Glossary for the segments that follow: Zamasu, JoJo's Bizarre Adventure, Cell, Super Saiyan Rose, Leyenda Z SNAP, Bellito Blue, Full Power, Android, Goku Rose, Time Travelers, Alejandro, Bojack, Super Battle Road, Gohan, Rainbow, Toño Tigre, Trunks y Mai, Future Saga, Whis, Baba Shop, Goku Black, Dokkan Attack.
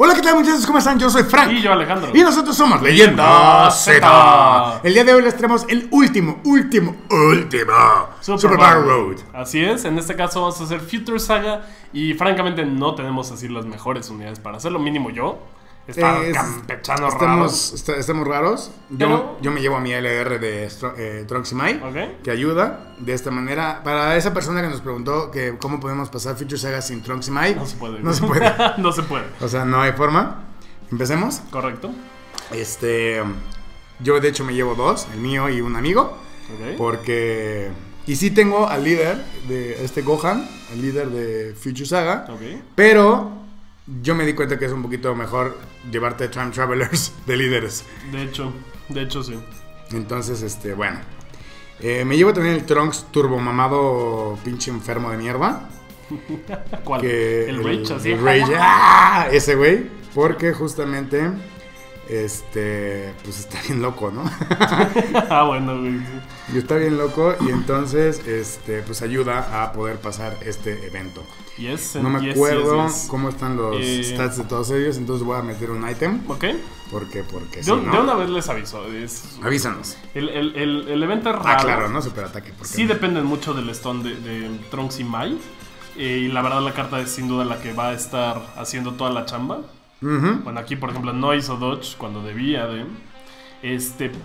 Hola, ¿qué tal, muchachos? ¿Cómo están? Yo soy Frank. Y yo, Alejandro. Y nosotros somos Leyenda Z. El día de hoy les traemos el último Super Battle Road. Así es, en este caso vamos a hacer Future Saga. Y francamente no tenemos así las mejores unidades para hacerlo, mínimo yo. Estamos raros. Yo me llevo a mi LR de Trunks y Mai, que ayuda de esta manera. Para esa persona que nos preguntó que cómo podemos pasar Future Saga sin Trunks y Mai, no se puede. No se puede. No se puede. O sea, no hay forma. Empecemos. Correcto. Yo de hecho me llevo dos, el mío y un amigo, porque y sí tengo al líder de este Gohan, el líder de Future Saga, pero yo me di cuenta que es un poquito mejor llevarte Time Travelers de líderes. De hecho sí. Entonces, bueno, me llevo también el Trunks turbo mamado pinche enfermo de mierda. ¿Cuál? El Rage, así. El Rage, ¡ah! Ese güey, porque justamente, pues está bien loco, ¿no? Ah, bueno, güey. Y está bien loco y entonces, pues ayuda a poder pasar este evento. No me acuerdo cómo están los stats de todos ellos, entonces voy a meter un item. Ok. Porque si no, de una vez les aviso. Avísanos. El evento es raro. Ah, claro, no superataque. Sí dependen mucho del stun de Trunks y Mai. Y la verdad la carta es sin duda la que va a estar haciendo toda la chamba. Bueno, aquí por ejemplo no hizo dodge cuando debía de...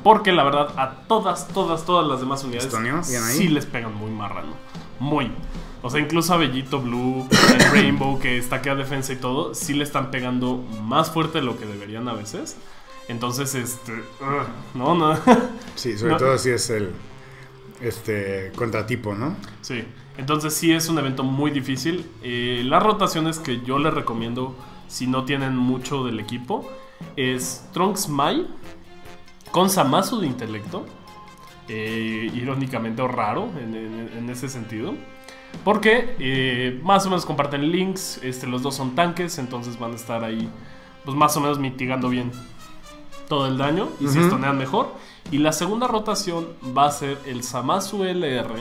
porque la verdad a todas las demás unidades sí les pegan muy marrano. Muy... O sea, incluso a Bellito Blue, el Rainbow, que está aquí a defensa y todo, sí le están pegando más fuerte de lo que deberían a veces. Entonces, no. Sí, sobre todo si es el contratipo, ¿no? Sí, entonces sí es un evento muy difícil. Las rotaciones que yo les recomiendo, si no tienen mucho del equipo, es Trunks Mai con Zamasu de intelecto. Irónicamente o raro en ese sentido. Porque más o menos comparten links, los dos son tanques, entonces van a estar ahí pues más o menos mitigando bien todo el daño y se estonean mejor. Y la segunda rotación va a ser el Zamasu LR,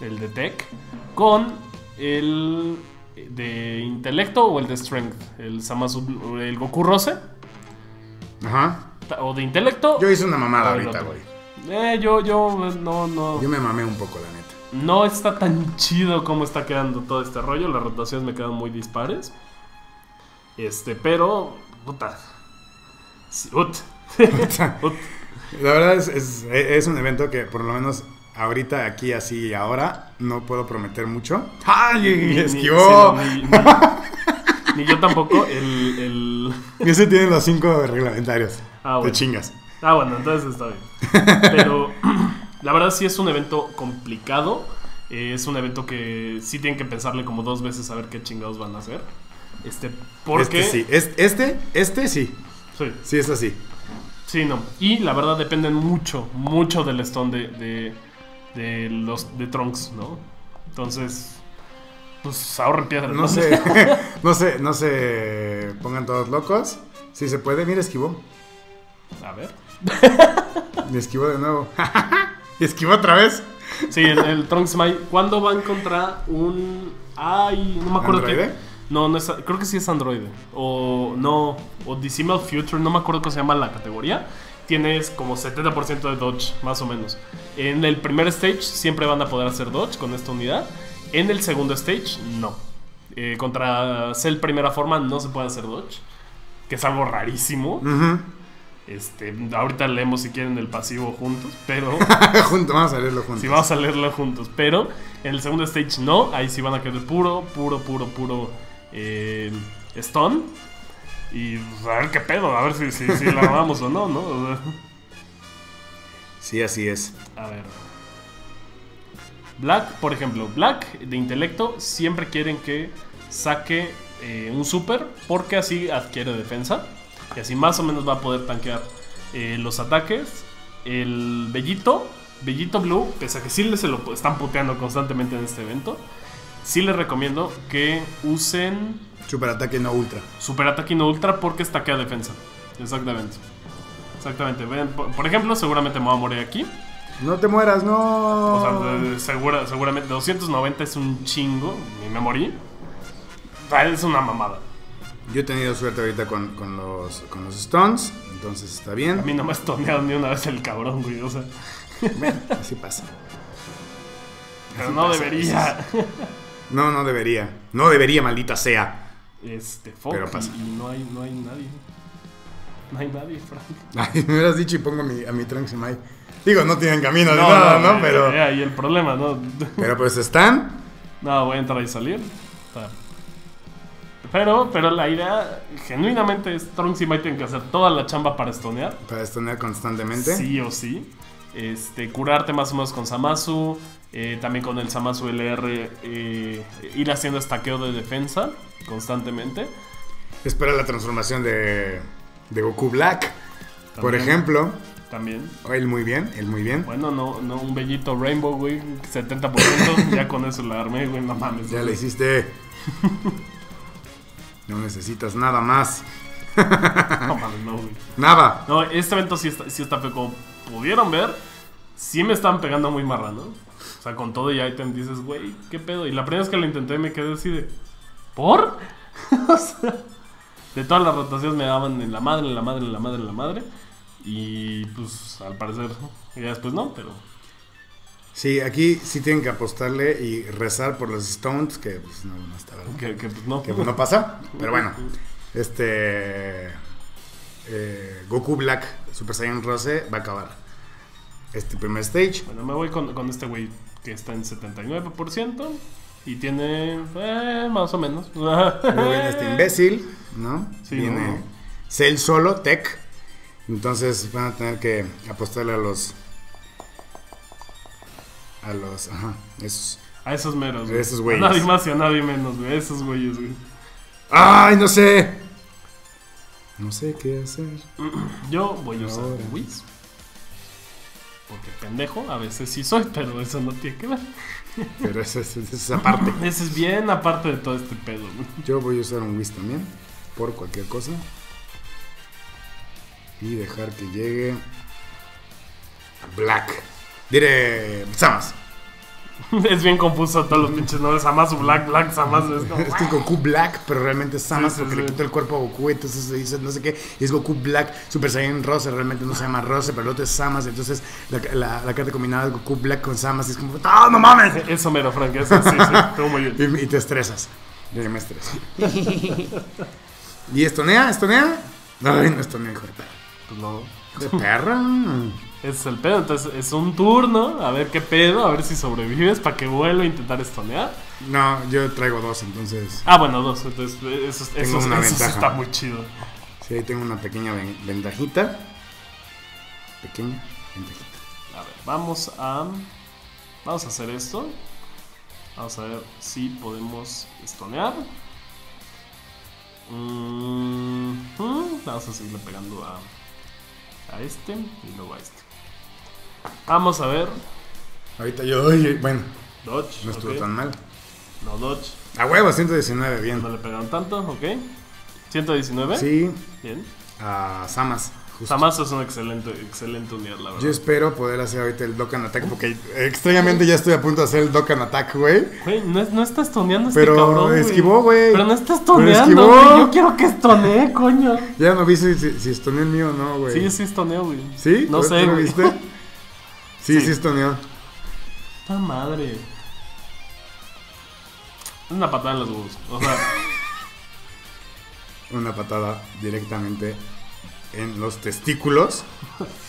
el de Tech, con el de Intelecto o el de Strength, el Zamasu, el Goku Rose. Ajá. O de Intelecto. Yo hice una mamada ahorita, güey. Yo me mamé un poco, la neta. No está tan chido como está quedando todo este rollo. Las rotaciones me quedan muy dispares. Pero... Puta. La verdad es un evento que por lo menos ahorita, aquí, así y ahora no puedo prometer mucho. ¡Ay! ¡Esquivó! Ni yo tampoco. Ese tiene los 5 reglamentarios. Ah, bueno. Te chingas. Ah, bueno, entonces está bien. Pero... La verdad sí es un evento complicado, es un evento que sí tienen que pensarle como 2 veces a ver qué chingados van a hacer. Porque... Sí, es así. Sí, no. Y la verdad dependen mucho del stun de Trunks, ¿no? Entonces, pues ahorren piedras. No se pongan todos locos. Si se puede, mira, esquivó. A ver. Me esquivó de nuevo. ¿Esquivó otra vez? Sí, el Trunks Mai. ¿Cuándo van contra un... Ay, no me acuerdo. ¿Androide? No es, creo que sí es Android. O no, o Dismal Future, no me acuerdo cómo se llama la categoría. Tienes como 70% de dodge, más o menos. En el primer stage siempre van a poder hacer dodge con esta unidad. En el segundo stage, no. Contra Cell primera forma no se puede hacer dodge, que es algo rarísimo. Ahorita leemos si quieren el pasivo juntos, pero vamos a leerlo juntos. Sí, vamos a leerlo juntos, pero en el segundo stage no, ahí sí van a quedar puro stun. Y a ver qué pedo, a ver si la armamos o no, ¿no? Sí, así es. A ver. Black, por ejemplo, Black de intelecto siempre quieren que saque un super porque así adquiere defensa. Y así más o menos va a poder tanquear los ataques. El Bellito Blue, pese a que sí se lo están puteando constantemente en este evento, sí les recomiendo que usen Super Ataque No Ultra. Super Ataque No Ultra porque estaquea defensa. Exactamente. Exactamente. Ven, por ejemplo, seguramente me voy a morir aquí. No te mueras, no. O sea, seguramente 290 es un chingo. Y me morí. Es una mamada. Yo he tenido suerte ahorita con los stones, entonces está bien. A mí no me has toneado ni una vez el cabrón, güey. O sea, bueno, así pasa. Pero así no pasa, debería. No, no debería. No debería, maldita sea. Fuck, pero pasa. Y no hay nadie. No hay nadie, Frank. Ay, me hubieras dicho y pongo a mi Trunks y Mai. Digo, no tienen camino de nada, ¿no? Pero. Ya, y el problema, ¿no? Pero pues están. No, voy a entrar y salir. Está. Pero la idea genuinamente es Trunks y Mai tienen que hacer toda la chamba para estonear. Para estonear constantemente. Sí o sí. Curarte más o menos con Zamasu. También con el Zamasu LR. Ir haciendo estaqueo de defensa constantemente. Espera la transformación de Goku Black. También, por ejemplo. También. Él muy bien. Bueno, no un bellito Rainbow, güey. 70%. Ya con eso la armé, güey. No mames. Ya le hiciste. No necesitas nada más. No, no, güey. Nada. No, este evento sí está feo. Como pudieron ver, sí me estaban pegando muy marrano. O sea, con todo y item dices, güey, ¿qué pedo? Y la primera vez que lo intenté me quedé así de... ¿Por? O sea, de todas las rotaciones me daban en la madre. Y pues, al parecer, ya después no, pero... Sí, aquí sí tienen que apostarle y rezar por los Stones, que pues no está verdad. Que pues no. Que pues, no pasa, pero bueno. Goku Black, Super Saiyan Rose, va a acabar este primer stage. Bueno, me voy con este güey que está en 79% y tiene más o menos. Luego viene este imbécil, ¿no? Sí, viene no. Cell solo, Tech. Entonces van a tener que apostarle a los, ajá, esos. A esos meros, güey. A esos güeyes. A nadie más y a nadie menos, güey. A esos güeyes, güey. ¡Ay, no sé! No sé qué hacer. Yo voy a usar Whis. Porque pendejo, a veces sí soy, pero eso no tiene que ver. Pero eso es aparte. Eso es bien aparte de todo este pedo, güey. Yo voy a usar un Whis también. Por cualquier cosa. Y dejar que llegue Black. Diré Zamasu. Es bien confuso todos los pinches nombres. Zamasu Black, Zamasu. Es Goku Black, pero realmente es Zamasu, porque le quitó el cuerpo a Goku. Entonces se dice no sé qué. Y es Goku Black, Super Saiyan Rose. Realmente no se llama Rose, pero el otro es Zamasu. Entonces la carta combinada es Goku Black con Zamasu. Y es como, ¡ah, no mames! Eso mero, Frank. Eso sí, todo muy bien. Y te estresas. Yo me estreso. ¿Y estonea? No, no estonea, hijo de perra. Pues no. ¿Hijo de perra? Ese es el pedo, entonces es un turno, a ver qué pedo, a ver si sobrevives para que vuelva a intentar estonear. No, yo traigo dos, entonces... Ah, bueno, dos, entonces eso está muy chido. Sí, ahí tengo una pequeña ventajita. Pequeña ventajita. A ver, vamos a hacer esto. Vamos a ver si podemos estonear. Vamos a seguirle pegando a este y luego a este. Vamos a ver. Ahorita yo doy, bueno. Dodge. No estuvo tan mal. No, Dodge. A huevo, 119, bien. No le pegaron tanto, ok. 119. Sí. Bien. A Zamasu. Zamasu es una excelente unidad, la verdad. Yo espero poder hacer ahorita el Dokkan Attack, porque extrañamente ya estoy a punto de hacer el Dokkan Attack, güey. Güey, no está estoneando este cabrón, güey. Pero esquivó, güey. Pero no está estoneando, güey. Yo quiero que estonee, coño. Ya no vi si estoneó el mío o no, güey. Sí, sí estoneo, güey. ¿Sí? No sé, güey. ¿Viste? Sí estoneó. ¡Puta madre! Es una patada en los huevos, o sea. Una patada directamente... en los testículos.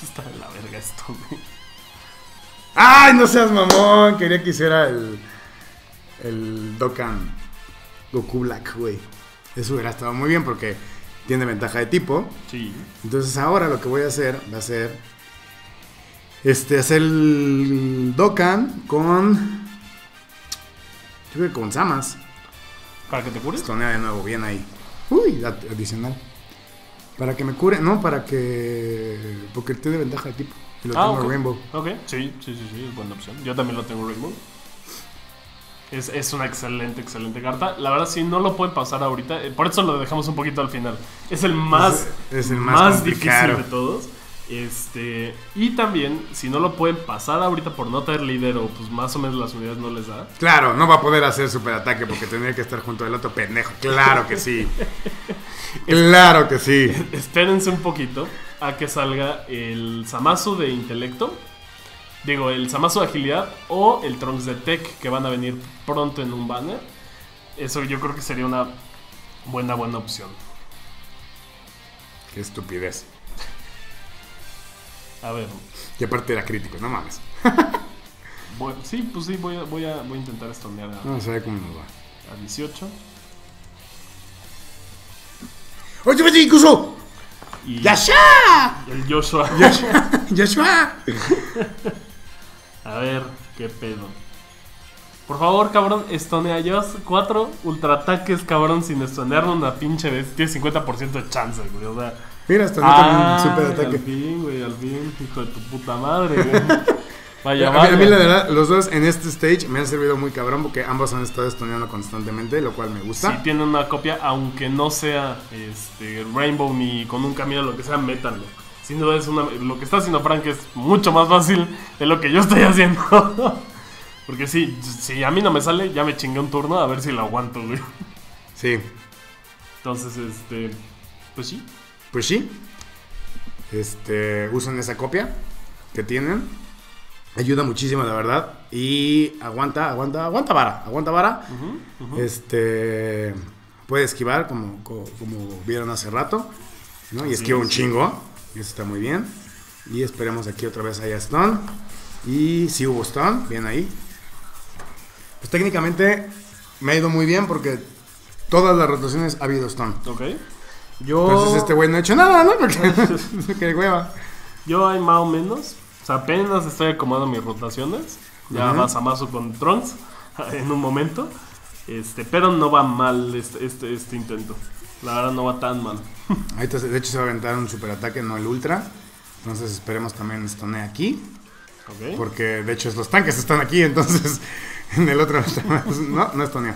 Está de la verga esto, güey. ¡Ay, no seas mamón! Quería que hiciera el Dokkan Goku Black, güey. Eso hubiera estado muy bien porque tiene ventaja de tipo. Sí. Entonces ahora lo que voy a hacer va a ser hacer el Dokkan con... yo creo que con Zamasu. ¿Para que te cures? Estonea de nuevo, bien ahí. Uy, adicional. Para que me cure, no, para que... porque tiene ventaja de tipo. Y lo tengo, okay. Rainbow. Ok, sí, es buena opción. Yo también lo tengo Rainbow. Es una excelente carta. La verdad, sí, no lo pueden pasar ahorita. Por eso lo dejamos un poquito al final. Es el más, es el más difícil de todos. Y también, si no lo pueden pasar ahorita por no tener líder o pues más o menos las unidades no les da. Claro, no va a poder hacer superataque porque tendría que estar junto al otro pendejo. Claro que sí. Claro que sí. Espérense un poquito a que salga el Zamasu de intelecto. Digo, el Zamasu de agilidad o el Trunks de Tech, que van a venir pronto en un banner. Eso yo creo que sería una buena opción. Qué estupidez. A ver. Y aparte era crítico, no mames. Bueno, sí, pues sí, voy a intentar estonear a... No sé cómo nos va. A 18. ¡Oye, oye, incluso! Y ¡Yasha! El Joshua. ¡Yasha! A ver, qué pedo. Por favor, cabrón, estonea yo 4 ultraataques, cabrón, sin estonear una pinche vez. Tienes 50% de chance, güey, o sea... Mira, hasta no tan superataque. Al fin, hijo de tu puta madre, güey. Vaya, a mí la verdad, los dos en este stage me han servido muy cabrón porque ambos han estado estoneando constantemente, lo cual me gusta. Si tienen una copia, aunque no sea Rainbow ni con un camino, lo que sea, métanlo. Sin duda es una... Lo que está haciendo Frank es mucho más fácil de lo que yo estoy haciendo. Porque sí, si a mí no me sale, ya me chingué un turno, a ver si lo aguanto, güey. Sí. Entonces, pues sí. Pues sí, usan esa copia que tienen, ayuda muchísimo la verdad, y aguanta vara, puede esquivar como vieron hace rato, ¿no? Y esquiva un chingo, y eso está muy bien, y esperemos aquí otra vez haya stun, y si hubo stun, bien ahí, pues técnicamente me ha ido muy bien porque todas las rotaciones ha habido stun. Ok. Entonces este güey no ha hecho nada, ¿no? Porque qué hueva. Yo hay más o menos, o sea, apenas estoy acomodando mis rotaciones. Ya va Zamasu con Trunks en un momento. Pero no va mal este intento. La verdad no va tan mal. Ahorita, de hecho, se va a aventar un superataque, no el ultra. Entonces esperemos también stonee aquí. Okay. Porque de hecho los tanques están aquí, entonces en el otro no stoneo.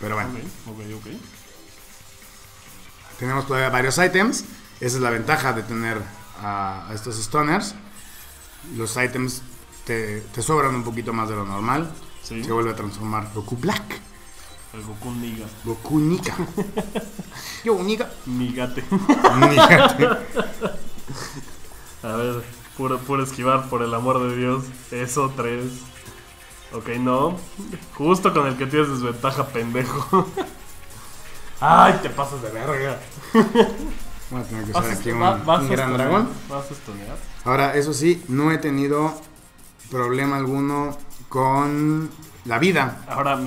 Pero bueno. Ok. Tenemos todavía varios ítems. Esa es la ventaja de tener a estos stoners. Los ítems te sobran un poquito más de lo normal. Sí. Se vuelve a transformar Goku Black. El Goku Niga. Goku Niga. Yo Niga. Nigate. A ver, puro esquivar, por el amor de Dios. Eso, 3. Ok, no. Justo con el que tienes desventaja, pendejo. ¡Ay, te pasas de verga! Voy a tener que usar aquí un gran dragón. ¿Vas a estonear? Ahora, eso sí, no he tenido problema alguno con la vida. Ahora,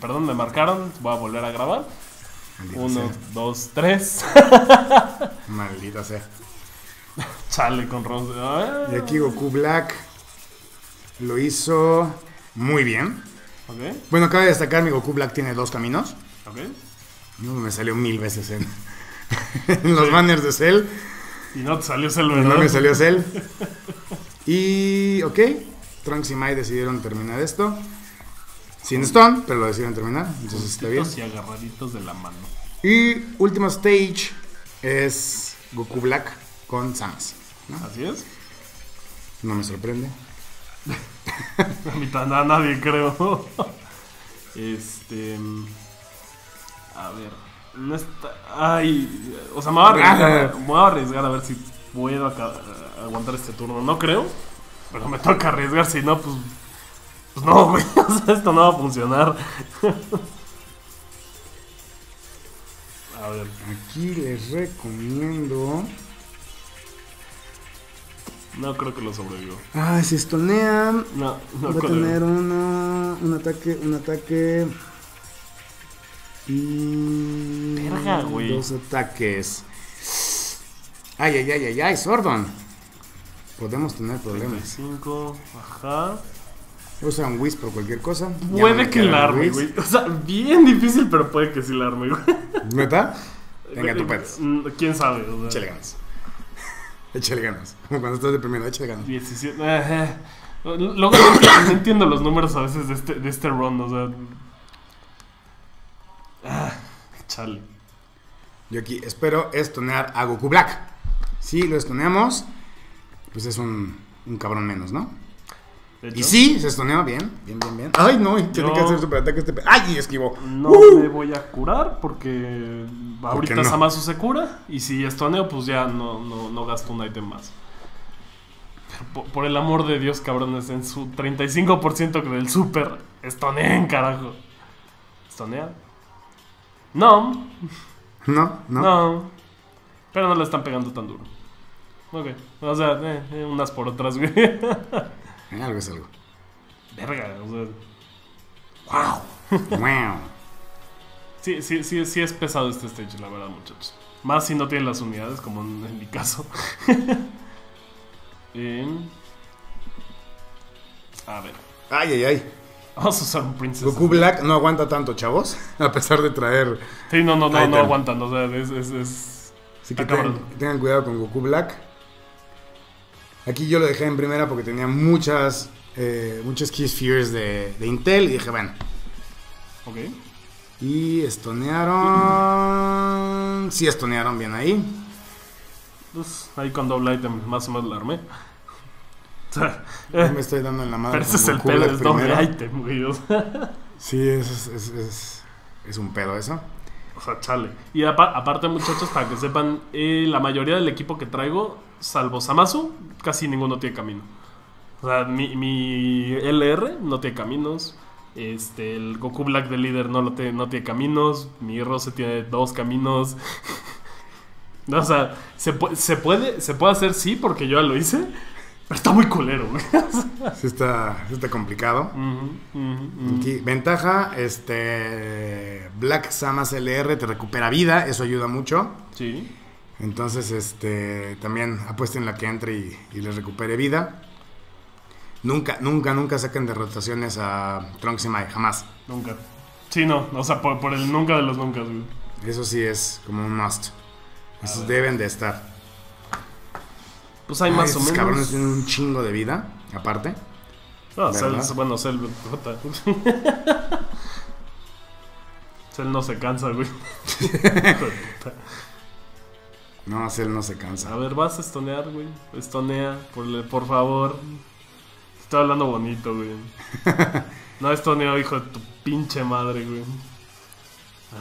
perdón, me marcaron. Voy a volver a grabar. Maldita 1, 2, 3. Maldita sea. Chale con Rose. Y aquí Goku Black lo hizo muy bien. Okay. Bueno, cabe destacar, mi Goku Black tiene 2 caminos. Ok. No, me salió 1000 veces en los banners de Cell. Y no te salió Cell, ¿verdad? No me salió Cell. Y, ok, Trunks y Mai decidieron terminar esto. Sin stone, pero lo decidieron terminar. Entonces está bien. Y agarraditos de la mano. Y último stage es Goku Black con Sans, ¿no? Así es. No me sorprende. A mí nada, nadie creo. A ver, no está... Ay, o sea, me voy a arriesgar a ver si puedo aguantar este turno. No creo, pero me toca arriesgar. Si no, pues no, güey. O sea, esto no va a funcionar. A ver. Aquí les recomiendo... No creo que lo sobrevivo. Ah, si estonean... No va a tener un ataque... Verga, güey. 2 ataques. Ay, Sordon. Podemos tener problemas. 5, ajá. Usa un Wisp por cualquier cosa. Puede que la arme, güey. O sea, bien difícil, pero puede que sí la arme, güey. ¿Neta? Venga, tú puedes. ¿Quién sabe? O sea. Échale ganas. Como cuando estás deprimido, échale ganas. 17. Luego no entiendo los números a veces de este run, o sea... Ah, chale. Yo aquí espero estonear a Goku Black. Si lo estoneamos, pues es un cabrón menos, ¿no? Y sí, se estoneó bien, bien. Ay, no, tiene que hacer superataque este... ¡Ay, esquivó! No me voy a curar porque ahorita no. Zamasu se cura. Y si estoneo, pues ya no gasto un ítem más. Por el amor de Dios, cabrones, en su 35% del super, estoneen, carajo. ¿Estonean? No. No. Pero no le están pegando tan duro. Ok, o sea, unas por otras, güey. Algo es algo. Verga, o sea. ¡Wow! Sí, es pesado este stage, la verdad, muchachos. Más si no tienen las unidades, como en mi caso. A ver. ¡Ay! Vamos a usar un princesa. Goku Black no aguanta tanto, chavos. A pesar de traer... Sí, no aguantan, o sea, es... Así que tengan cuidado con Goku Black. Aquí yo lo dejé en primera porque tenía muchas Key Spheres de Intel. Y dije, bueno. Ok. Y estonearon... Sí, estonearon bien ahí. Pues ahí con doble item más o menos la armé. O sea, me estoy dando en la madre. Pero ese es el pedo, es doble item, güey. Sí, es un pedo eso. O sea, chale. Y aparte, muchachos, para que sepan, la mayoría del equipo que traigo, salvo Zamasu, casi ninguno tiene camino. O sea, mi LR no tiene caminos. El Goku Black de líder no tiene caminos. Mi Rose tiene 2 caminos. No, o sea, se puede hacer, sí, porque yo ya lo hice. Pero está muy culero, güey. Sí, está complicado. Aquí, ventaja, Black Samas LR te recupera vida, eso ayuda mucho. Sí. Entonces, también apuesten la que entre y les recupere vida. Nunca saquen de rotaciones a Trunks y Mai, jamás. Nunca. Sí, no, o sea, por el nunca de los nunca, güey. Eso sí es como un must. Esos deben de estar. Pues hay más o menos. Los cabrones tienen un chingo de vida, aparte. No, Cell. Cell no se cansa, güey. No, Cell no se cansa. A ver, vas a estonear, güey. Estonea, por favor. Estoy hablando bonito, güey. No estoneo, hijo de tu pinche madre, güey.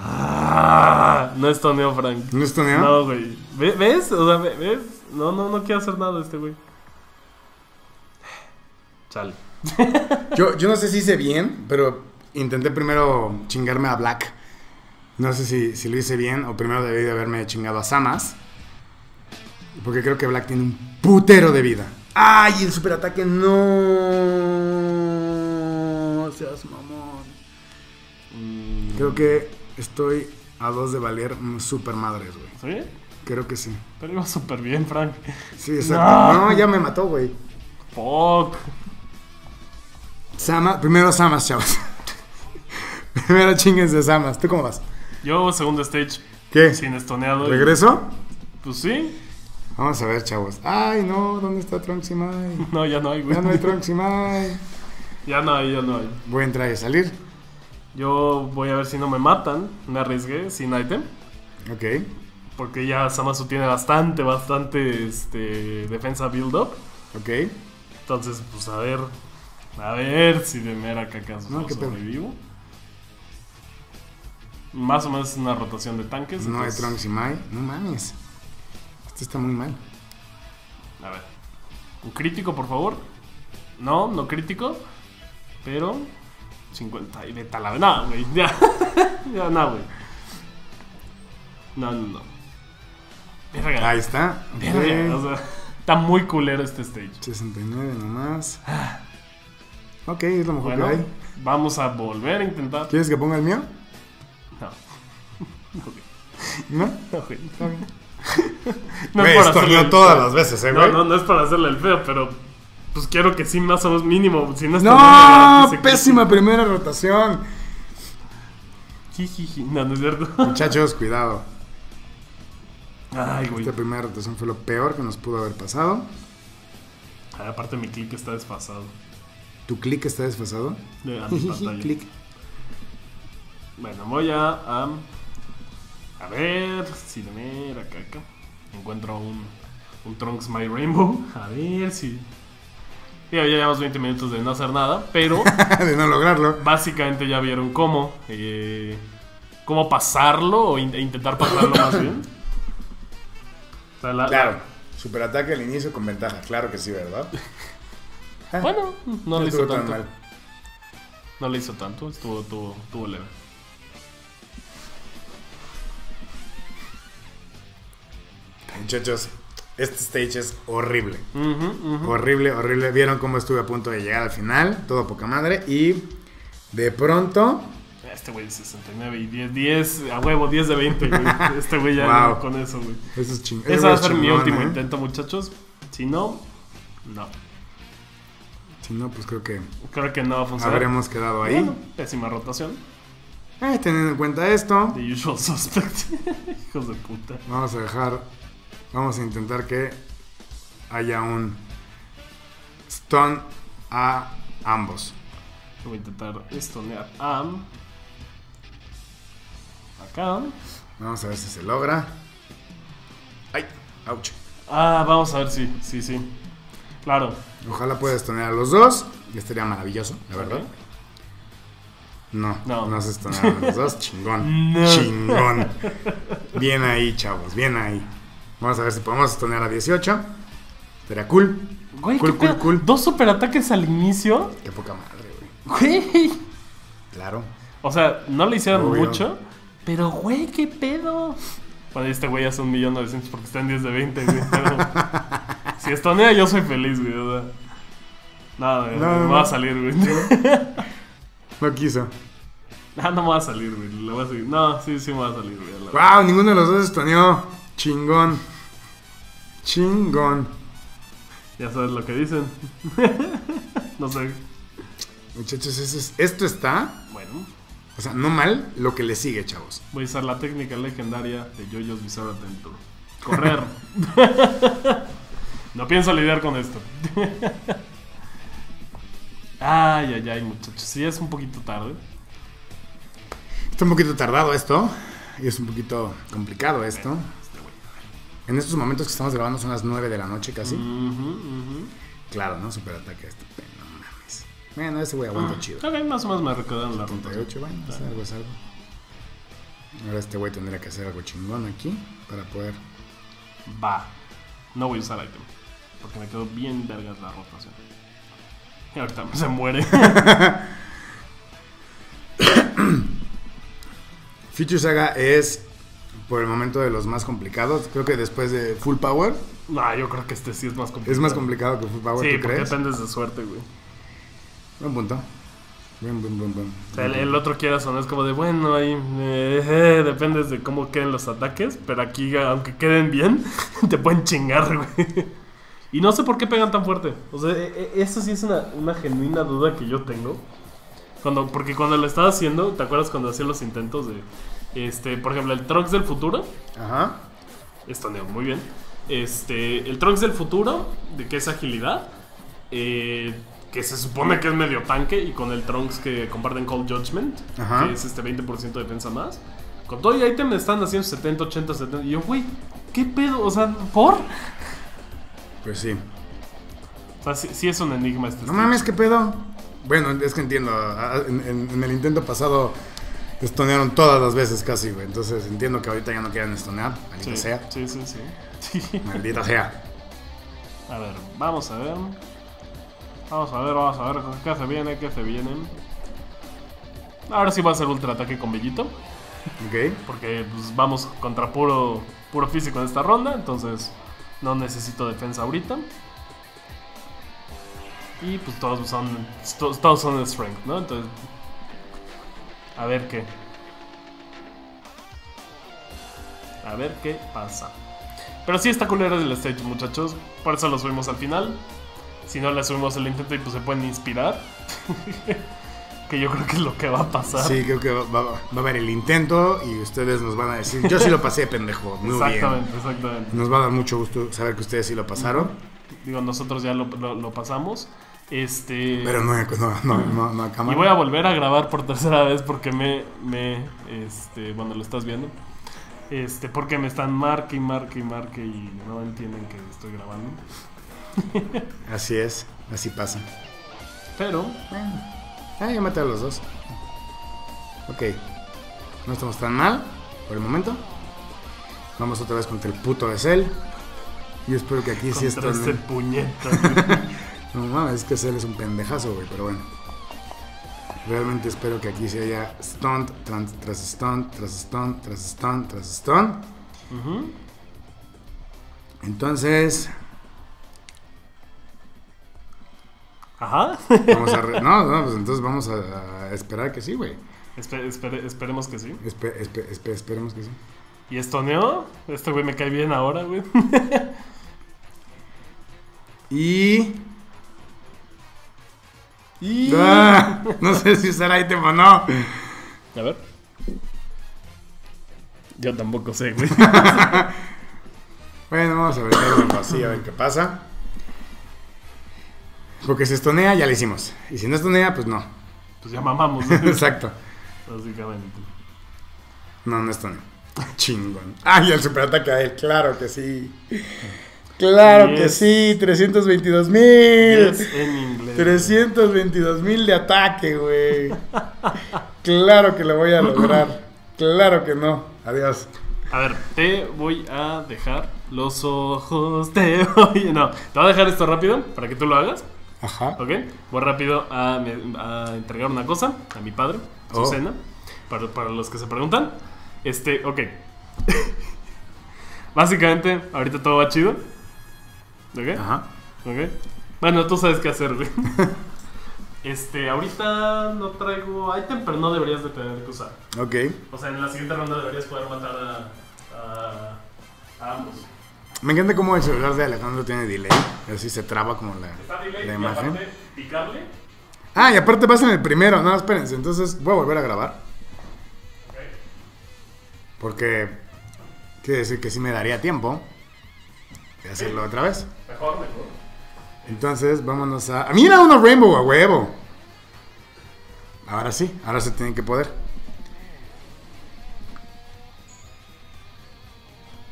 Ah, no estoneo, Frank. ¿No estoneo? No, güey. ¿Ves? O sea, ¿ves? No quiero hacer nada este güey. Chale. Yo no sé si hice bien, pero intenté primero chingarme a Black. No sé si lo hice bien o primero debí de haberme chingado a Samas. Porque creo que Black tiene un putero de vida. ¡Ay, el superataque! ¡No! Seas mamón. Creo que estoy a 2 de valer super madres, güey. ¿Sí? Creo que sí. Pero iba súper bien, Frank. Sí, exacto. No, ya me mató, güey. Fuck. Primero Samas, chavos. Primero chingues de Samas. ¿Tú cómo vas? Yo, segundo stage. ¿Qué? Sin estoneado. ¿Regreso? Pues sí. Vamos a ver, chavos. Ay, no, ¿dónde está Trunks y Mai? No, ya no hay, güey. Ya no hay Trunks y Mai. Ya no hay. Voy a entrar y salir. Yo voy a ver si no me matan. Me arriesgué sin item. Ok. Porque ya Zamasu tiene bastante defensa build up. Ok. Entonces, pues a ver si de mera caca sobrevivo. Más o menos es una rotación de tanques. No hay Trunks y Mai. No mames. Esto está muy mal. A ver. Un crítico, por favor. No crítico. Pero... 50 y vete a la... No, güey, ya. Ya, no, güey. No. Verga. Ahí está. Verga, okay. O sea, está muy culero este stage. 69 nomás. Ok, es lo mejor que hay. Vamos a volver a intentar. ¿Quieres que ponga el mío? No. Ok. ¿No? Ok. No es para hacerle... todas las veces, güey. No es para hacerle el feo, pero... Pues quiero que sí, más o menos mínimo. Si no, pésima primera rotación. No es cierto. Muchachos, cuidado. Ay, güey. Esta primera rotación fue lo peor que nos pudo haber pasado. Aparte mi click está desfasado. ¿Tu click está desfasado? A mi pantalla. Click. Bueno, voy a ver si de mera caca encuentro un Trunks My Rainbow. A ver si... Ya llevamos 20 minutos de no hacer nada, pero... de no lograrlo. Básicamente ya vieron cómo... cómo pasarlo o intentar pasarlo más bien. O sea, claro, superataque al inicio con ventaja. Claro que sí, ¿verdad? Bueno, no le hizo tanto. No le hizo tanto, estuvo leve. Muchachos, este stage es horrible. Horrible, horrible. Vieron cómo estuve a punto de llegar al final. Todo poca madre. Y de pronto... Este güey 69 y 10, 10, a huevo, 10 de 20, güey. Este güey ya wow. No, con eso, güey. Eso es chingón. Ese va a ser mi último intento, muchachos. Si no, no. Si no, pues creo que... Creo que no va a funcionar. Habremos quedado ahí. Bueno, pésima rotación. Teniendo en cuenta esto... The usual suspect. Hijos de puta. Vamos a dejar... Vamos a intentar que haya un stun a ambos. Voy a intentar stunear a... acá. Vamos a ver si se logra. ¡Ay! ¡Auch! Ah, vamos a ver si, sí. Claro. Ojalá puedas stunear a los dos. Ya estaría maravilloso, la verdad. Okay. No se stunearon a los dos. Chingón. No. Chingón. Bien ahí, chavos. Bien ahí. Vamos a ver si podemos stunear a 18. Estaría cool. Güey, cool. Dos superataques al inicio. Qué poca madre, güey. Güey. Claro. O sea, no le hicieron obvio. Mucho. Pero, güey, qué pedo. Bueno, este güey hace 1.900.000 porque está en 10 de 20, güey. Pero si estonea, yo soy feliz, güey. O sea, nada, güey, no va a salir, güey. No quiso. No me va a salir, güey. Le voy a seguir. No, sí me va a salir, güey. Wow, ninguno de los dos estoneó. Chingón. Chingón. Ya sabes lo que dicen. No sé. Muchachos, esto está... Bueno... O sea, no mal lo que le sigue, chavos. Voy a usar la técnica legendaria de JoJo's Bizarre Adventure. Correr. No pienso lidiar con esto. Ay, muchachos. Sí, es un poquito tarde. Está un poquito tardado esto. Y es un poquito complicado esto. En estos momentos que estamos grabando son las 9 de la noche casi. Claro, ¿no? Superataque a este pelo. Bueno, ese güey aguanta chido. Ok, más o menos me recordaron la ruta. 38, bueno, claro. es algo. Ahora este güey tendría que hacer algo chingón aquí para poder... Va. No voy a usar item porque me quedó bien vergas la rotación. Y ahorita se muere. Future Saga es por el momento de los más complicados. Creo que después de Full Power. No, yo creo que este sí es más complicado. Es más complicado que Full Power, sí, ¿tú crees? Sí, porque dependes de suerte, güey. Buen punto. Buen. O sea, el otro quiera sonar es como de bueno, ahí dependes de cómo queden los ataques, pero aquí aunque queden bien, te pueden chingar, güey. Y no sé por qué pegan tan fuerte. O sea, eso sí es una genuina duda que yo tengo. Porque cuando lo estaba haciendo, ¿te acuerdas cuando hacía los intentos de por ejemplo, el Trunks del futuro? Ajá. Estoneo muy bien. El Trunks del futuro, de que es agilidad, que se supone que es medio tanque, y con el Trunks que comparten Cold Judgment, ajá, que es 20% de defensa más. Con todo y item están haciendo 70, 80, 70. Y yo, güey, ¿qué pedo? O sea, ¿por? Pues sí. O sea, sí es un enigma este. No mames, ¿qué pedo? Bueno, es que entiendo. En el intento pasado estonearon todas las veces casi, güey. Entonces entiendo que ahorita ya no quieran estonear. Maldita sea. Sí. Maldita sea. A ver, vamos a ver. Vamos a ver qué se viene. Ahora sí va a ser ultra ataque con Bellito. Ok. Porque pues, vamos contra puro físico en esta ronda. Entonces no necesito defensa ahorita. Y pues todos son strength, ¿no? Entonces a ver qué. A ver qué pasa. Pero sí, esta culera es el stage, muchachos. Por eso los vemos al final. Si no, le subimos el intento y pues se pueden inspirar. Que yo creo que es lo que va a pasar. Sí, creo que va a haber el intento y ustedes nos van a decir, yo sí lo pasé, pendejo. Muy exactamente, bien. Exactamente. Nos va a dar mucho gusto saber que ustedes sí lo pasaron. Digo, nosotros ya lo pasamos. Pero no acabamos. Y voy a volver a grabar por tercera vez porque bueno, lo estás viendo. Porque me están marque y no entienden que estoy grabando. Así es, así pasa. Pero, ya maté a los dos. Ok, no estamos tan mal por el momento. Vamos otra vez contra el puto de Cell. Yo espero que aquí sí esté. Contra este puñeta. No mames, es que Cell es un pendejazo, güey, pero bueno. Realmente espero que aquí se haya stunt tras stunt, tras stunt, tras stunt, tras stunt. Entonces... Ajá. Vamos a entonces vamos a esperar que sí, güey. Esperemos que sí. Esperemos que sí. ¿Y estoneo? Este güey me cae bien ahora, güey. No sé si será ítem o no. A ver. Yo tampoco sé, güey. Bueno, vamos a ver algo así, a ver qué pasa. Porque si estonea, ya lo hicimos. Y si no estonea, pues no. Pues ya mamamos, ¿no? Exacto. Básicamente. No estonea. Chingón. ¡Ay, el superataque a él! ¡Claro que sí! ¡Claro que sí! ¡322,000! En inglés. 322,000 de ataque, güey. Claro que lo voy a lograr. Claro que no. Adiós. A ver, te voy a dejar los ojos. Te voy a dejar esto rápido para que tú lo hagas. Ajá. Ok. Voy rápido a entregar una cosa a mi padre, su cena. Para los que se preguntan. Ok. Básicamente, ahorita todo va chido. ¿Ok? Ajá. Ok. Bueno, tú sabes qué hacer, güey. Ahorita no traigo item, pero no deberías de tener que usar. Ok. O sea, en la siguiente ronda deberías poder matar a ambos. Me encanta cómo el celular de Alejandro tiene delay. Así se traba como la imagen. Y aparte, picarle. Ah, y aparte vas en el primero. No, espérense. Entonces, voy a volver a grabar. Porque quiere decir que sí me daría tiempo de hacerlo otra vez. Mejor. Entonces, vámonos a... ¡Mira, uno Rainbow, a huevo! Ahora sí, ahora se tienen que poder.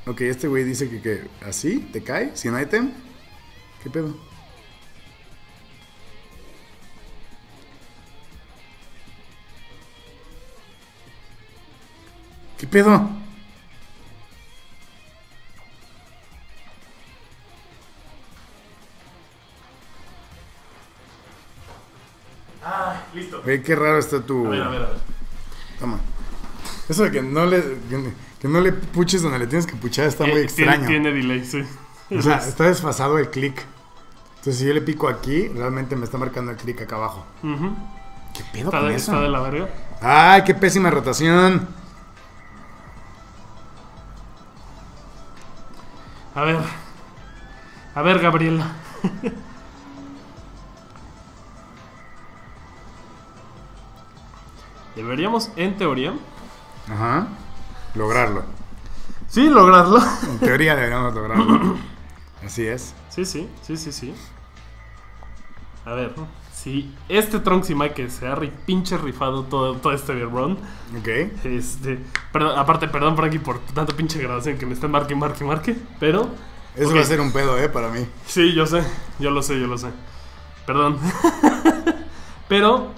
Ok, este güey dice que así te cae, sin item. ¿Qué pedo? ¿Qué pedo? Ah, listo. Ve qué raro está tu... A ver. Toma. Eso de que no le puches donde le tienes que puchar está muy extraño. Tiene delay, sí. O sea, está desfasado el clic. Entonces si yo le pico aquí, realmente me está marcando el clic acá abajo. ¿Qué pedo con eso? Está de la verga. ¡Ay, qué pésima rotación! A ver, Gabriela. Deberíamos, en teoría, lograrlo. Sí, lograrlo. En teoría deberíamos lograrlo. Así es. Sí. A ver, si este Trunks y Mai que se ha pinche rifado todo este round. Ok. Perdón por aquí por tanto pinche grabación que me están marque. Pero... Eso va a ser un pedo, para mí. Sí, yo lo sé. Perdón. Pero,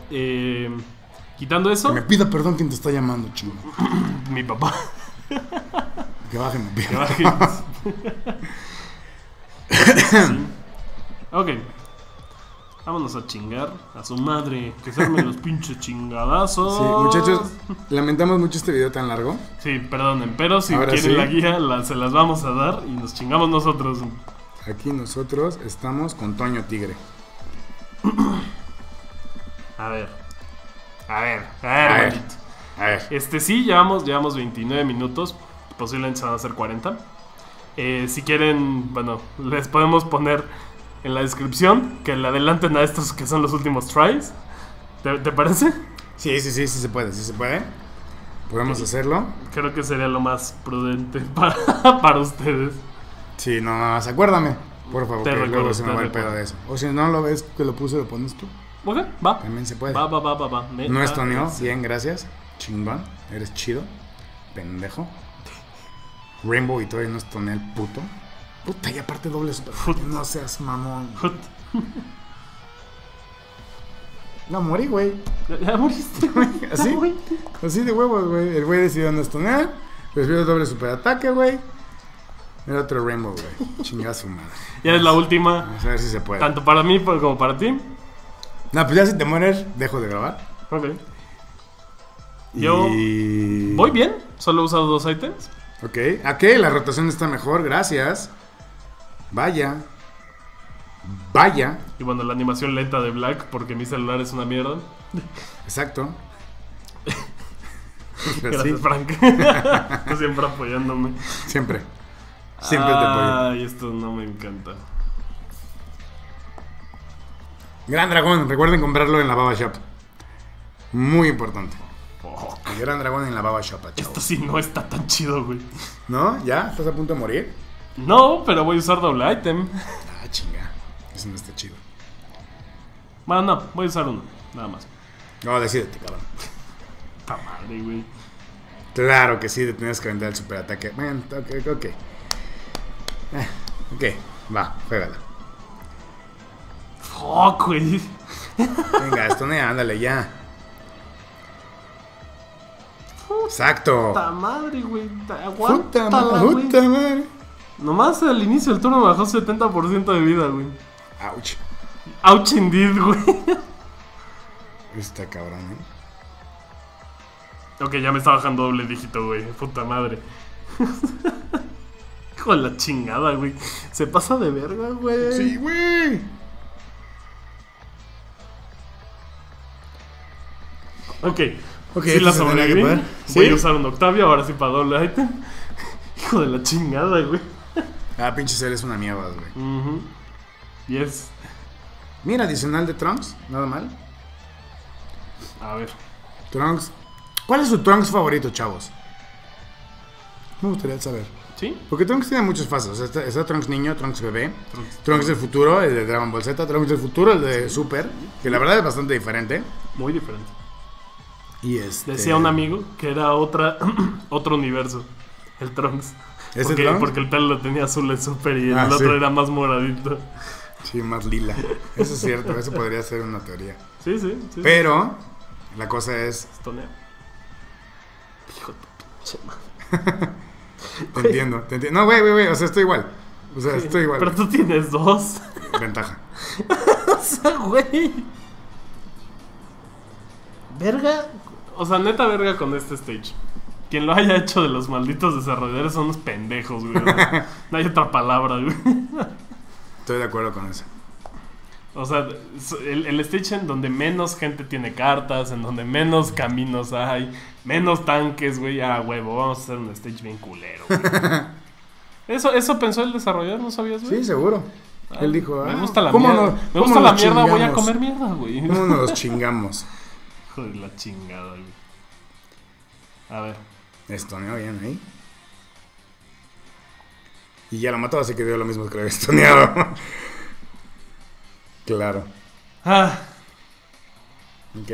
quitando eso... Que me pida perdón quien te está llamando, chingo. Mi papá. Que baje mi pida. Que baje. Sí. Ok. Vámonos a chingar a su madre. Que se armen los pinches chingadazos. Sí, muchachos, lamentamos mucho este video tan largo. Sí, perdonen, pero si ahora quieren sí. La guía se las vamos a dar y nos chingamos nosotros. Aquí nosotros estamos con Toño Tigre. A ver. Sí, llevamos 29 minutos. Posiblemente se van a hacer 40. Si quieren, bueno, les podemos poner... en la descripción, que le adelanten a estos que son los últimos tries. ¿Te parece? Sí se puede. Podemos hacerlo. Creo que sería lo más prudente para ustedes. Sí, no, acuérdame. Por favor, te recuerdo, luego se me va el pedo de eso. O si no lo ves que lo puse, lo pones tú. Ok, va. También se puede. Va. No estoneó, bien, gracias. Chingón, eres chido. Pendejo. Rainbow y todavía no estonea el puto. Puta, y aparte doble super. No seas mamón. No, morí, güey. Ya moriste, güey. Así, así de huevos, güey. El güey decidió no estonear. Recibió doble super ataque, güey. El otro Rainbow, güey. Chingazo, madre. Ya es la última. Vamos a ver si se puede. Tanto para mí como para ti. No, pues ya si te mueres, dejo de grabar. Ok. Yo voy bien. Solo he usado 2 ítems. Ok. Ok, la rotación está mejor. Gracias. Vaya. Vaya. Y bueno, la animación lenta de Black, porque mi celular es una mierda. Exacto. Gracias, sí. Frank. Tú siempre apoyándome. Siempre. Siempre te apoyo. Ay, esto no me encanta. Gran dragón, recuerden comprarlo en la Baba Shop. Muy importante. El gran dragón en la Baba Shop, chavos. Esto sí no está tan chido, güey. ¿No? ¿Ya? ¿Estás a punto de morir? No, pero voy a usar doble item. Ah, chinga. Eso no está chido. Bueno, no, voy a usar uno, nada más. No, decídete, cabrón. Puta madre, güey. Claro que sí, te tenías que vender el superataque. Bueno, ok. Ok, va, juégala. Fuck, güey. Venga, estonea, ándale, ya. Exacto. Puta madre, güey. Aguántala, puta madre. Nomás al inicio del turno me bajó 70% de vida, güey. Ouch. Ouch indeed, güey. Está cabrón, ¿eh? Ok, ya me está bajando doble dígito, güey. Puta madre. Hijo de la chingada, güey. Se pasa de verga, güey. Sí, güey. Ok, sí la sobreviví. Voy a usar un Octavio, ahora sí para doble item. Hijo de la chingada, güey. Ah, pinche Cell es una mierda, güey. Yes. Mira, adicional de Trunks, nada mal. A ver. Trunks. ¿Cuál es su Trunks favorito, chavos? Me gustaría saber. ¿Sí? Porque Trunks tiene muchas fases. O sea, está Trunks niño, Trunks bebé, Trunks del futuro, el de Dragon Ball Z, Trunks del futuro, el de Super, que la verdad es bastante diferente. Muy diferente. Y decía un amigo que era otro universo, el Trunks. ¿Es el Trunks? Porque el pelo lo tenía azul en Super y el otro era más moradito. Sí, más lila. Eso es cierto, eso podría ser una teoría. Sí. Pero la cosa es... Estonea. Hijo de pinche madre. Te entiendo. No, güey, o sea, estoy igual. Pero tú tienes 2. Ventaja. O sea, güey. Verga. O sea, neta verga con este stage. Quien lo haya hecho de los malditos desarrolladores son unos pendejos, güey. No hay otra palabra, güey. Estoy de acuerdo con eso. O sea, el stage en donde menos gente tiene cartas, en donde menos caminos hay, menos tanques, güey. Ah, huevo, vamos a hacer un stage bien culero, güey. Eso pensó el desarrollador, ¿no sabías, güey? Sí, seguro. Ah, él dijo, me gusta la mierda. Me gusta la mierda, voy a comer mierda, güey. ¿Cómo nos chingamos? Hijo de la chingada, güey. A ver. Estoneo bien ahí. Y ya lo mató, así que dio lo mismo que lo había estoneado. Claro. Ah. Ok.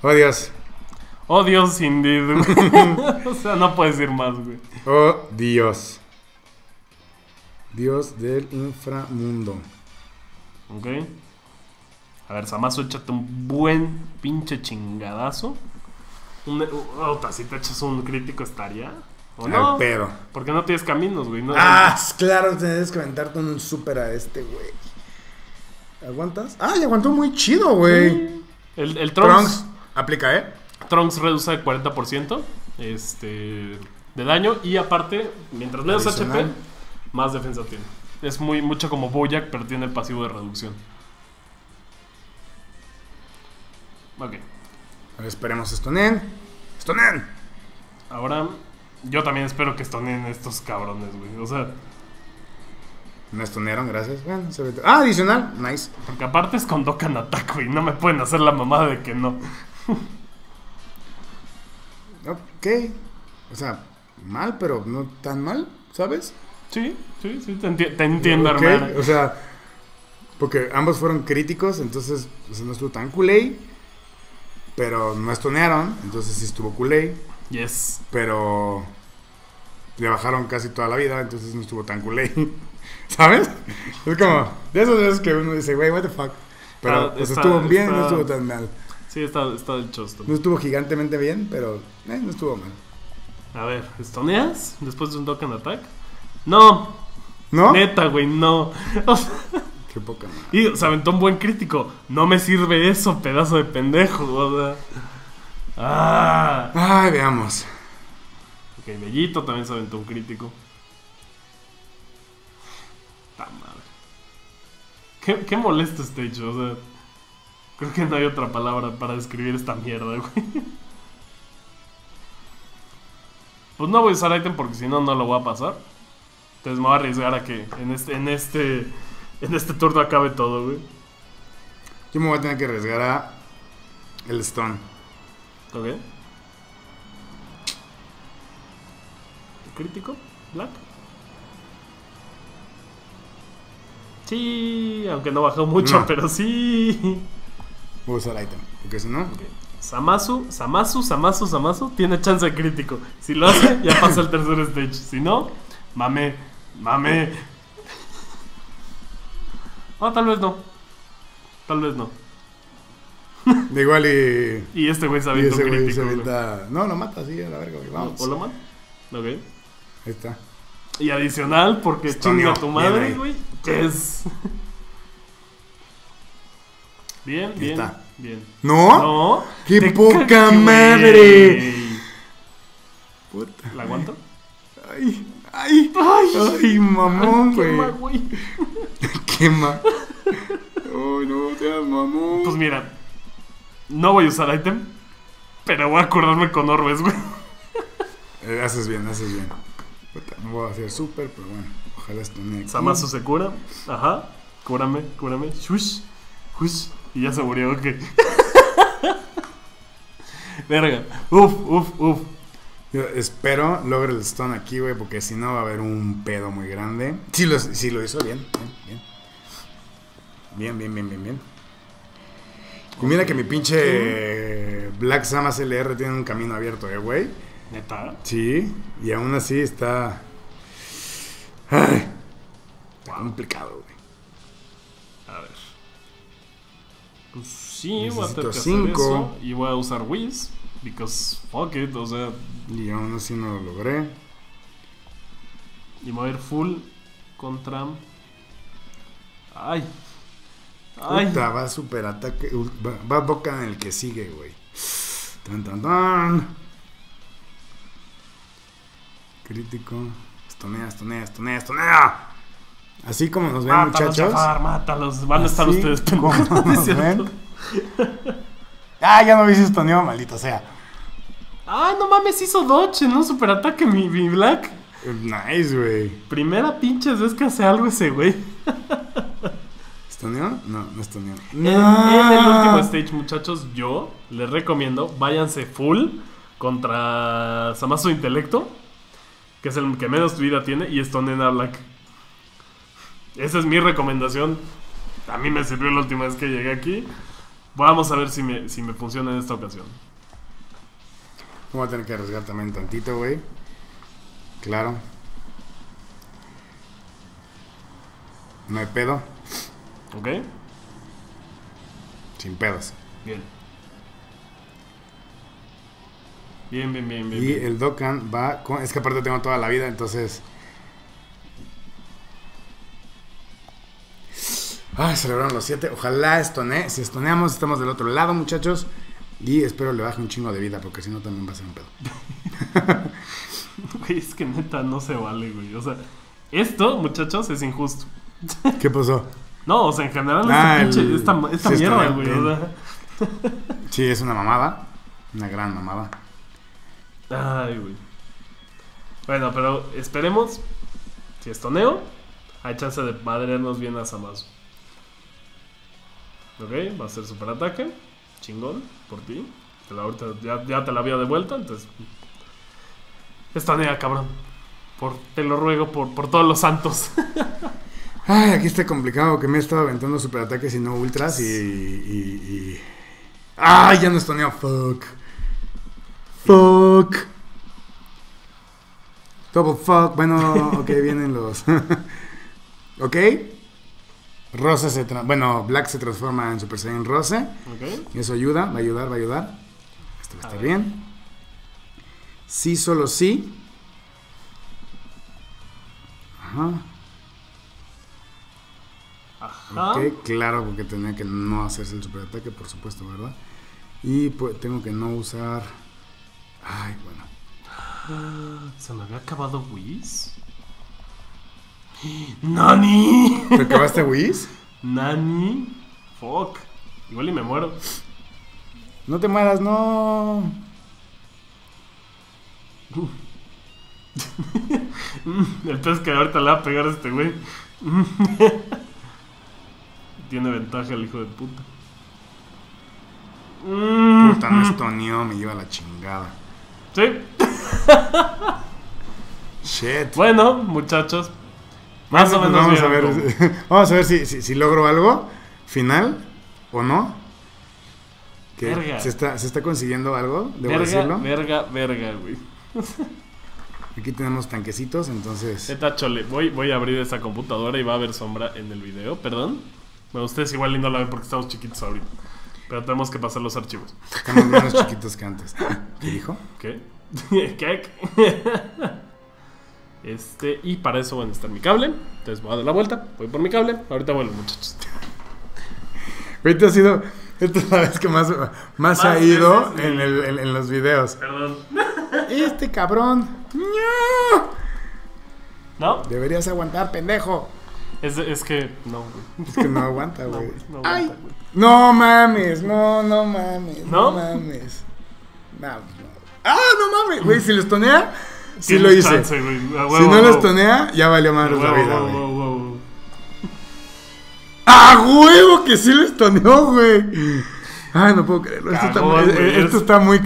Oh, Dios. Oh, Dios, indeed. O sea, no puedes ir más, güey. Oh, Dios. Dios del inframundo. Ok. A ver, Zamasu, échate un buen pinche chingadazo. Si te echas un crítico estaría. ¿O no? Pero. Porque no tienes caminos, güey. No, claro, tienes que aventarte un super a este, güey. ¿Aguantas? Ah, y aguantó muy chido, güey. Sí. El Trunks aplica, ¿eh? Trunks reduce el 40% de daño. Y aparte, mientras menos HP, más defensa tiene. Es mucho como Bojack, pero tiene el pasivo de reducción. Ok. Ahora esperemos estonen. ¡Estonen! Ahora, yo también espero que estonen estos cabrones, güey. O sea... ¿No estonearon? Gracias. Bueno, adicional. Nice. Porque aparte es con Dokkan Attack, güey. No me pueden hacer la mamada de que no. Ok. O sea, mal, pero no tan mal, ¿sabes? Sí, sí, sí, te entiendo, okay, hermano. O sea, porque ambos fueron críticos, entonces o sea, no estuvo tan culé, pero no estonearon, entonces sí estuvo culé. Yes. Pero le bajaron casi toda la vida, entonces no estuvo tan culé. ¿Sabes? Es como, de esas veces que uno dice, güey, what the fuck. Pero pues, estuvo bien, no estuvo tan mal. Sí, está del chosto. No estuvo gigantemente bien, pero no estuvo mal. A ver, ¿estoneas después de un Dokkan Attack? No. ¿No? Neta, güey, no. O sea, qué poca madre. Y o se aventó un buen crítico. No me sirve eso, pedazo de pendejo. O sea. Ay, veamos. Ok, Bellito también se aventó un crítico. Ta madre. Qué molesto este hecho, o sea. Creo que no hay otra palabra para describir esta mierda, güey. Pues no voy a usar ítem porque si no, no lo voy a pasar. Entonces me voy a arriesgar a que en este turno acabe todo, güey. Yo me voy a tener que arriesgar a el stone. Ok. ¿Crítico? ¿Black? Sí, aunque no bajó mucho, no, pero sí. Voy a usar item, porque si no... Okay. Zamasu tiene chance de crítico. Si lo hace, ya pasa el tercer stage. Si no, mame. No, tal vez no. Tal vez no. De igual y... Y este güey se avienta un crítico. No, lo mata, sí, a la verga, güey. Vamos. ¿O lo mata? Ok. Ahí está. Y adicional, porque chinga tu madre, güey. Yes. Bien, bien. Está. Bien. ¿No? ¡Qué poca madre! Puta. ¿La aguanto? Ay, mamón, güey. Quema. Ay, no, seas mamón. Pues mira, no voy a usar ítem, pero voy a acordarme con orbes, güey. Haces bien. Puta, no voy a hacer súper, pero bueno, ojalá esto me... Zamasu se cura. Ajá. Cúrame. Shush. Y ya se murió, ok. Verga. Uf. Yo espero logre el stone aquí, güey, porque si no va a haber un pedo muy grande. Sí lo hizo bien. Y mira que mi pinche Black Samas LR tiene un camino abierto, güey. ¿Neta? Sí, y aún así está... Ay, está complicado, güey. Pues sí, voy a tener que hacer eso. Y voy a usar Whiz, because fuck it, o sea. Y aún así no lo logré. Y me voy a ir full contra... Ay. Puta, va super ataque. Va Boca en el que sigue, güey. Tan. Crítico. Estonea. Así como nos ven, mátalos, muchachos. Mátalos, van a estar ustedes pendejos. Ya no hubiese estoneado, maldita sea. No mames, hizo dodge, ¿no? Superataque mi Black. Nice, güey. Primera pinches vez que hace algo ese güey. ¿Estoneó? No estoneó. En el último stage, muchachos, yo les recomiendo, váyanse full contra Zamasu Intelecto, que es el que menos vida tiene, y estoneen a Black. Esa es mi recomendación. A mí me sirvió la última vez que llegué aquí. Vamos a ver si me funciona en esta ocasión. Voy a tener que arriesgar también tantito, güey. Claro. No hay pedo. Ok. Sin pedos. Bien. Y el Dokkan va con... Es que aparte tengo toda la vida, entonces... Celebraron los 7. Ojalá estonee. Si estoneamos, estamos del otro lado, muchachos. Y espero le baje un chingo de vida, porque si no también va a ser un pedo. Güey, es que neta no se vale, güey. O sea, esto, muchachos, es injusto. ¿Qué pasó? No, o sea, en general esta mierda, güey, o sea. Sí, es una mamada. Una gran mamada. Ay, güey. Bueno, pero esperemos. Si estoneo, hay chance de madrearnos bien a Zamasu. Ok, va a ser super ataque. Chingón, por ti. Ahorita ya te la había de vuelta, entonces. Estonea, cabrón. Te lo ruego por todos los santos. Ay, aquí está complicado, que me he estado aventando superataques y no ultras y... ¡Ay, ya no estoneo! ¡Fuck! ¡Fuck! Double fuck. Bueno, ok, vienen los... Ok. Rose se... Bueno, Black se transforma en Super Saiyan Rose. Okay. Eso ayuda, va a ayudar, va a ayudar. Esto va a estar bien. Sí, solo sí. Ajá. Ajá. Ok, claro, porque tenía que no hacerse el superataque, por supuesto, ¿verdad? Y pues tengo que no usar... Ay, bueno. ¿Se me había acabado Whis? ¡Nani! ¿Te acabaste Whis? ¡Nani! ¡Fuck! Igual y me muero. No te mueras, no. El pez que ahorita le va a pegar a este güey. Tiene ventaja el hijo de puta. Puta, no estoneó, me lleva la chingada. Sí. Shit. Bueno, muchachos, más o menos vamos a ver cómo. Vamos a ver si logro algo final o no. Verga. Se está consiguiendo algo, debo decirlo. Verga, güey. Aquí tenemos tanquecitos, entonces... Eta chole, voy a abrir esa computadora y va a haber sombra en el video, perdón. Bueno, ustedes igual no la ven porque estamos chiquitos ahorita. Pero tenemos que pasar los archivos. Estamos menos chiquitos que antes. ¿Qué dijo? ¿Qué? ¿Qué? Y para eso van a estar mi cable. Entonces voy a dar la vuelta, voy por mi cable. Ahorita vuelvo, muchachos. Ahorita ha sido... Esta es la vez que más ha ido veces, en los videos. Perdón. Este cabrón. No. Deberías aguantar, pendejo. Es que no, güey. Es que no aguanta, güey. No, ¡ay! Güey. No mames, no mames. No mames. ¡Ah, no mames! Güey, si los tonea, sí lo hice. Chance, huevo, si no los tonea, ya valió más la vida, güey. ¡Ah, huevo! Que sí lo estoneó, güey. Ay, no puedo creerlo. Esto está muy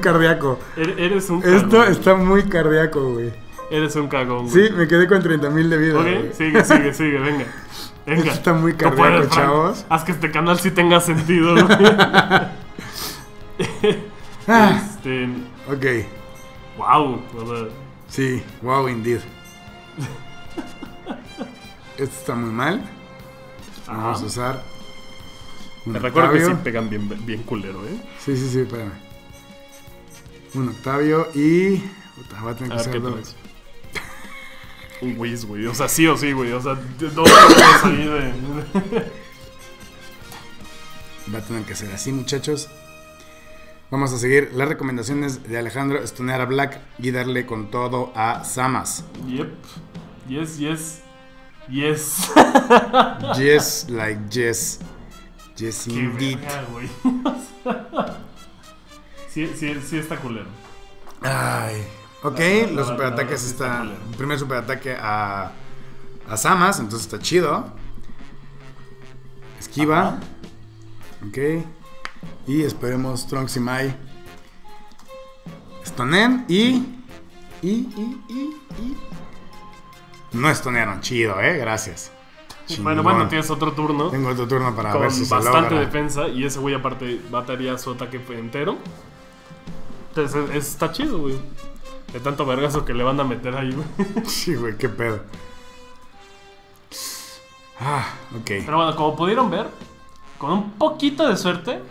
cardíaco. Eres un cagón. Esto está muy cardíaco, güey. Eres un cagón, güey. Sí, me quedé con 30,000 de vida. Ok, güey. sigue, venga. Esto está muy cardíaco, chavos. Haz que este canal sí tenga sentido, güey. Ok. Wow, ¿verdad? Sí, wow, indeed. Esto está muy mal. Ajá. Vamos a usar. Te recuerdo que sí pegan bien culero, ¿eh? Sí, espérame. Un Octavio y... Puta, va a tener que usar dos. Un Whis, güey. O sea, sí o sí, güey. O sea, dos ahí de... Va a tener que ser así, muchachos. Vamos a seguir las recomendaciones de Alejandro: estonear a Black y darle con todo a Zamas. Yep. Yes. Yes. Yes, like yes. Yes, indeed. Sí, está culero. Ay. Ok, los superataques están. El primer superataque a Zamas, entonces está chido. Esquiva. Ok. Y esperemos Trunks y Mai estonen y no estonearon, chido, gracias. Chingón. Bueno, tienes otro turno. Tengo otro turno para ver si se logra. Con bastante defensa, y ese güey aparte mataría su ataque entero. Entonces está chido, güey. De tanto vergazo que le van a meter ahí, güey. Sí, güey, qué pedo. Ah, ok. Pero bueno, como pudieron ver, con un poquito de suerte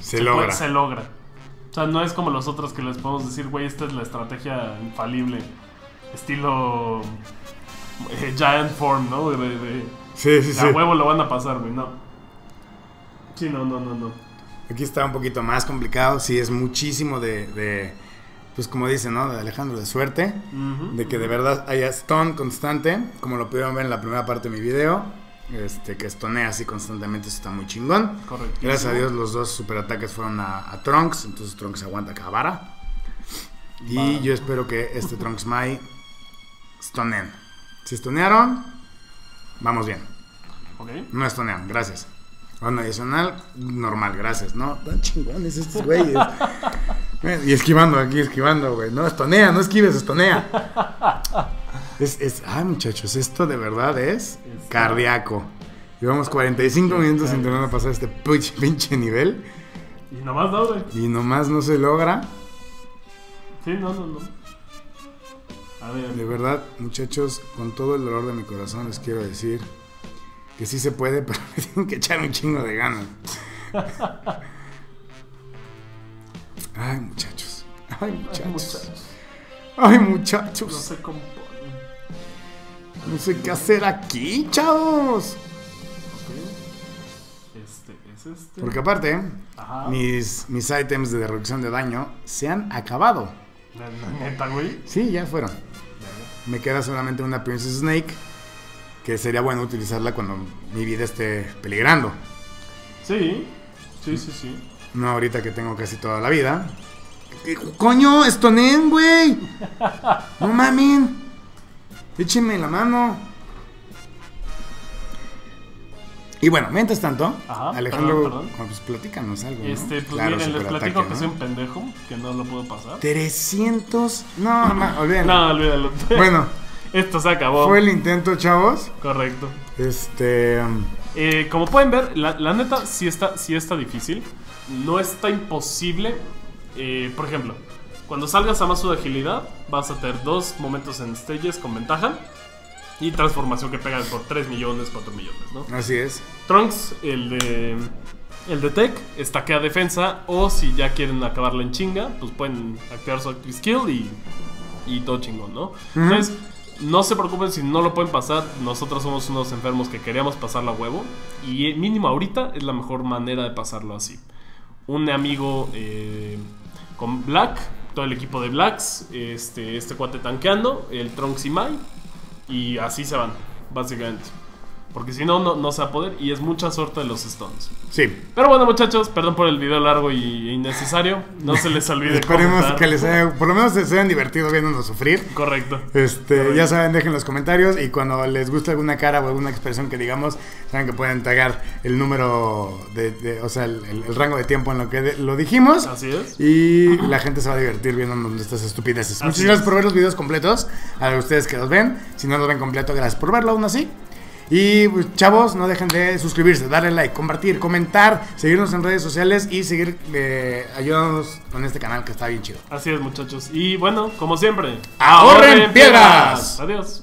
se logra. O sea, no es como los otros que les podemos decir, güey, esta es la estrategia infalible. Estilo Giant Form, ¿no? Sí. A huevo lo van a pasar, güey, no. Sí, no. Aquí está un poquito más complicado. Sí, es muchísimo de pues como dicen, ¿no? De Alejandro, de suerte. De que de verdad haya stone constante. Como lo pudieron ver en la primera parte de mi video. Que stonea así constantemente. Eso está muy chingón. Correcto. Gracias a Dios los dos superataques fueron a Trunks. Entonces Trunks aguanta cada vara. Y yo espero que este Trunks Mai stonen. Si stonearon, vamos bien. Okay. No stonean, gracias. Bueno, adicional, normal, gracias. No, tan chingones estos güeyes. Y esquivando, güey. No, estonea, no esquives, estonea. Ay, muchachos, esto de verdad es cardíaco. Llevamos 45 minutos intentando pasar este pinche nivel. Y nomás no, güey. Y nomás no se logra. Sí, no. A ver. De verdad, muchachos, con todo el dolor de mi corazón les quiero decir que sí se puede, pero me tienen que echar un chingo de ganas. Ay, muchachos. Ay, muchachos. Ay, muchachos. No se componen. No sé qué hacer aquí, chavos. Porque aparte, mis ítems de reducción de daño se han acabado. ¿Neta, güey? Sí, ya fueron. Me queda solamente una Princess Snake, que sería bueno utilizarla cuando mi vida esté peligrando. Sí. No ahorita que tengo casi toda la vida. ¡Coño! ¡Estonen, güey! ¡No mamen! ¡Échenme la mano! Y bueno, mientras tanto, Alejandro, pues platícanos algo, ¿no? Pues claro, miren, les platico ataque, que soy un pendejo, que no lo puedo pasar. 300... No, olvídalo. No, olvídalo. Bueno. Esto se acabó. Fue el intento, chavos. Correcto. Como pueden ver, la neta sí está difícil. No está imposible. Por ejemplo, cuando salgas a más su agilidad, vas a tener dos momentos en stages con ventaja. Y transformación que pegan por 3 millones, 4 millones, ¿no? Así es. Trunks, el de Tech, estaquea defensa. O si ya quieren acabarla en chinga, pues pueden activar su Active Skill y todo chingón, ¿no? Entonces, no se preocupen si no lo pueden pasar. Nosotros somos unos enfermos que queríamos pasarlo a huevo. Y mínimo ahorita es la mejor manera de pasarlo así. Un amigo con Black, todo el equipo de Blacks, este cuate tanqueando, el Trunks y Mai. Y así se van, básicamente. Porque si no, no se va a poder. Y es mucha suerte de los stones. Sí. Pero bueno, muchachos, perdón por el video largo y innecesario. No se les olvide Esperemos comentar. Que les haya, por lo menos se hayan divertido viéndonos sufrir. Correcto. Ya saben, dejen los comentarios. Y cuando les guste alguna cara o alguna expresión que digamos, saben que pueden tagar el número el rango de tiempo en lo que lo dijimos. Así es. Y la gente se va a divertir viéndonos estas estupideces. Así Muchas gracias por ver los videos completos. A ustedes que los ven. Si no los ven completo, gracias por verlo aún así. Y pues, chavos, no dejen de suscribirse, darle like, compartir, comentar, seguirnos en redes sociales y seguir ayudándonos con este canal que está bien chido. Así es, muchachos. Y bueno, como siempre, ¡ahorren piedras! Adiós.